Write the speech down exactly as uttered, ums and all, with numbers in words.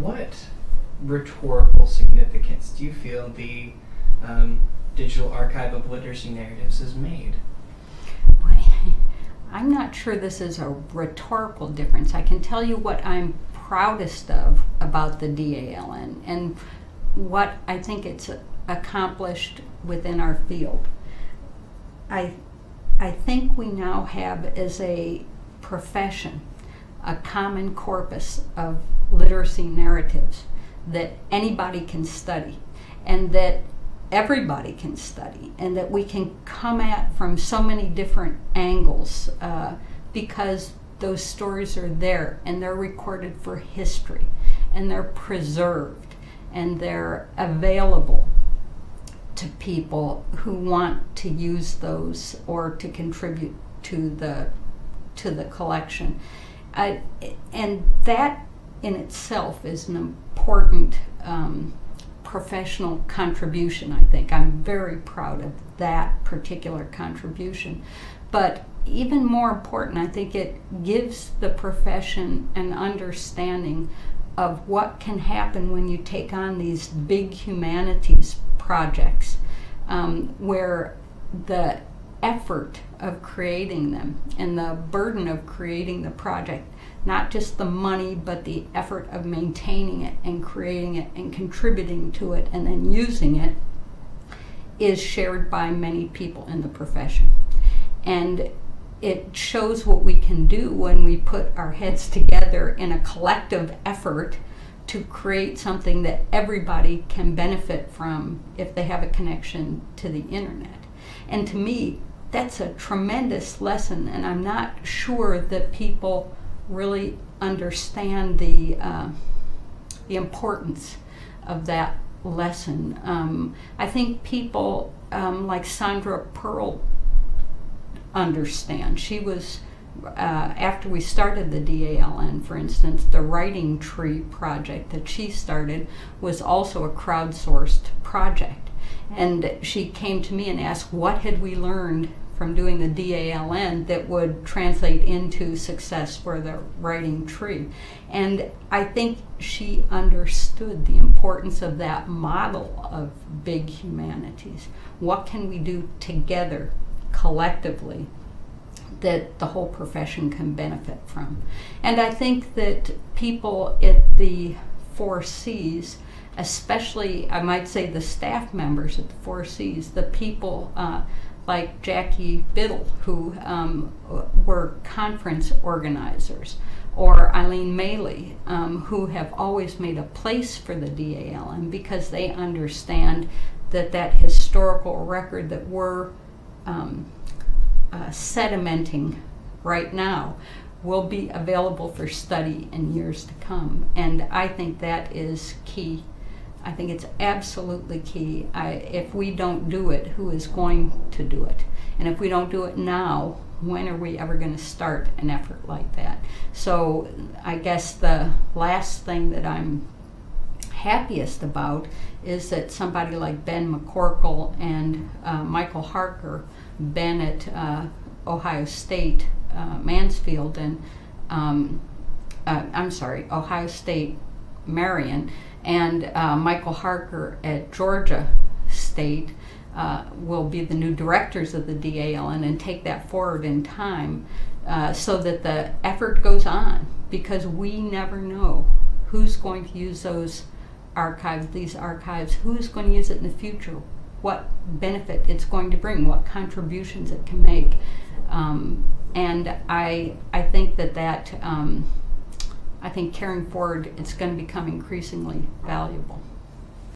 what rhetorical significance do you feel the um, Digital Archive of Literacy Narratives has made? I'm not sure this is a rhetorical difference. I can tell you what I'm proudest of about the D A L N and what I think it's accomplished within our field. I, I think we now have, as a profession, a common corpus of literacy narratives that anybody can study and that everybody can study, and that we can come at from so many different angles uh, because those stories are there and they're recorded for history and they're preserved and they're available to people who want to use those or to contribute to the to the collection. I, and that in itself is an important um, professional contribution, I think. I'm very proud of that particular contribution. But even more important, I think it gives the profession an understanding of what can happen when you take on these big humanities projects, um, where the effort of creating them and the burden of creating the project, not just the money, but the effort of maintaining it and creating it and contributing to it and then using it, is shared by many people in the profession. And it shows what we can do when we put our heads together in a collective effort to create something that everybody can benefit from if they have a connection to the internet. And to me, that's a tremendous lesson, and I'm not sure that people really understand the, uh, the importance of that lesson. Um, I think people um, like Sandra Pearl understand. She was, uh, after we started the D A L N, for instance, the Writing Tree project that she started was also a crowdsourced project. And she came to me and asked what had we learned from doing the D A L N that would translate into success for the Writing Tree. And I think she understood the importance of that model of big humanities. What can we do together, collectively, that the whole profession can benefit from? And I think that people at the four Cs, especially, I might say, the staff members at the four Cs, the people uh, like Jackie Biddle, who um, were conference organizers, or Eileen Maley, um, who have always made a place for the D A L N because they understand that that historical record that we're um, uh, sedimenting right now will be available for study in years to come. And I think that is key. I think it's absolutely key. I, if we don't do it, who is going to do it? And if we don't do it now, when are we ever going to start an effort like that? So I guess the last thing that I'm happiest about is that somebody like Ben McCorkle and uh, Michael Harker, Ben at uh, Ohio State, uh, Mansfield, and um, uh, I'm sorry, Ohio State Marion, and uh, Michael Harker at Georgia State uh, will be the new directors of the D A L N and take that forward in time uh, so that the effort goes on, because we never know who's going to use those archives, these archives, who's going to use it in the future, what benefit it's going to bring, what contributions it can make. Um, and I, I think that that um, I think carrying forward, it's going to become increasingly valuable.